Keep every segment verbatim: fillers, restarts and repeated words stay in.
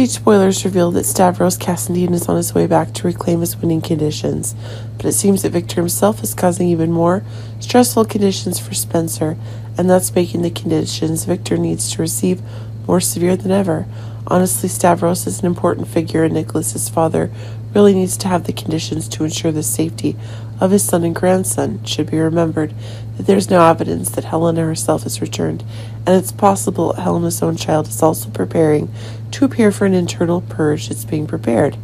Stage spoilers reveal that Stavros Cassadine is on his way back to reclaim his winning conditions, but it seems that Victor himself is causing even more stressful conditions for Spencer, and that's making the conditions Victor needs to receive more severe than ever. Honestly, Stavros is an important figure, and Nicholas's father really needs to have the conditions to ensure the safety of his son and grandson. It should be remembered that there is no evidence that Helena herself has returned, and it's possible that Helena's own child is also preparing to appear for an internal purge that's being prepared.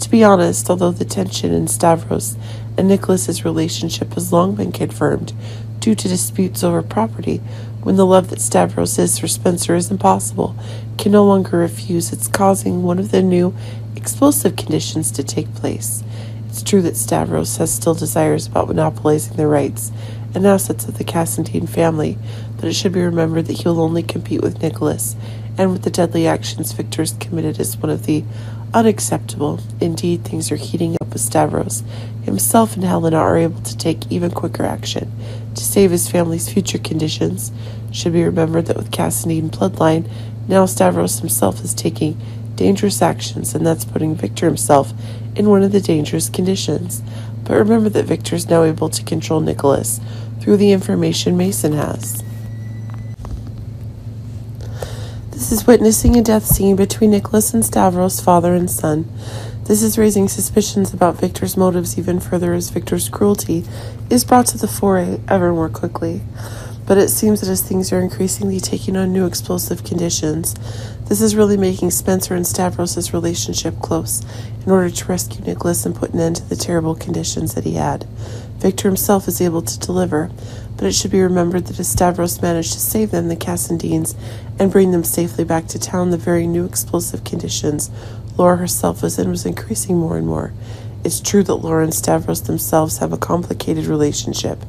To be honest, although the tension in Stavros and Nicholas's relationship has long been confirmed due to disputes over property, when the love that Stavros is for Spencer is impossible, can no longer refuse, it's causing one of the new explosive conditions to take place. It's true that Stavros has still desires about monopolizing the rights and assets of the Cassadine family, but it should be remembered that he will only compete with Nicholas, and with the deadly actions Victor has committed is one of the unacceptable. Indeed, things are heating up with Stavros. Himself and Helena are able to take even quicker action to save his family's future conditions. It should be remembered that with Cassadine bloodline, now Stavros himself is taking dangerous actions, and that's putting Victor himself in one of the dangerous conditions. But remember that Victor is now able to control Nicholas through the information Mason has. This is witnessing a death scene between Nicholas and Stavros, father and son. This is raising suspicions about Victor's motives even further, as Victor's cruelty is brought to the fore ever more quickly. But it seems that as things are increasingly taking on new explosive conditions, this is really making Spencer and Stavros' relationship close in order to rescue Nicholas and put an end to the terrible conditions that he had. Victor himself is able to deliver, but it should be remembered that if Stavros managed to save them, the Cassadines, and bring them safely back to town, the very new explosive conditions Laura herself was in was increasing more and more. It's true that Laura and Stavros themselves have a complicated relationship,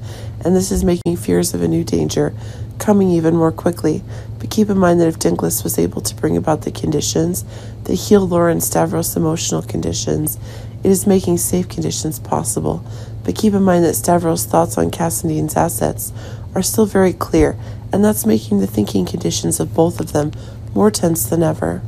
and this is making fears of a new danger coming even more quickly. But keep in mind that if Dinglas was able to bring about the conditions that heal Laura and Stavros' emotional conditions, it is making safe conditions possible. But keep in mind that Stavros' thoughts on Cassadine's assets are still very clear, and that's making the thinking conditions of both of them more tense than ever.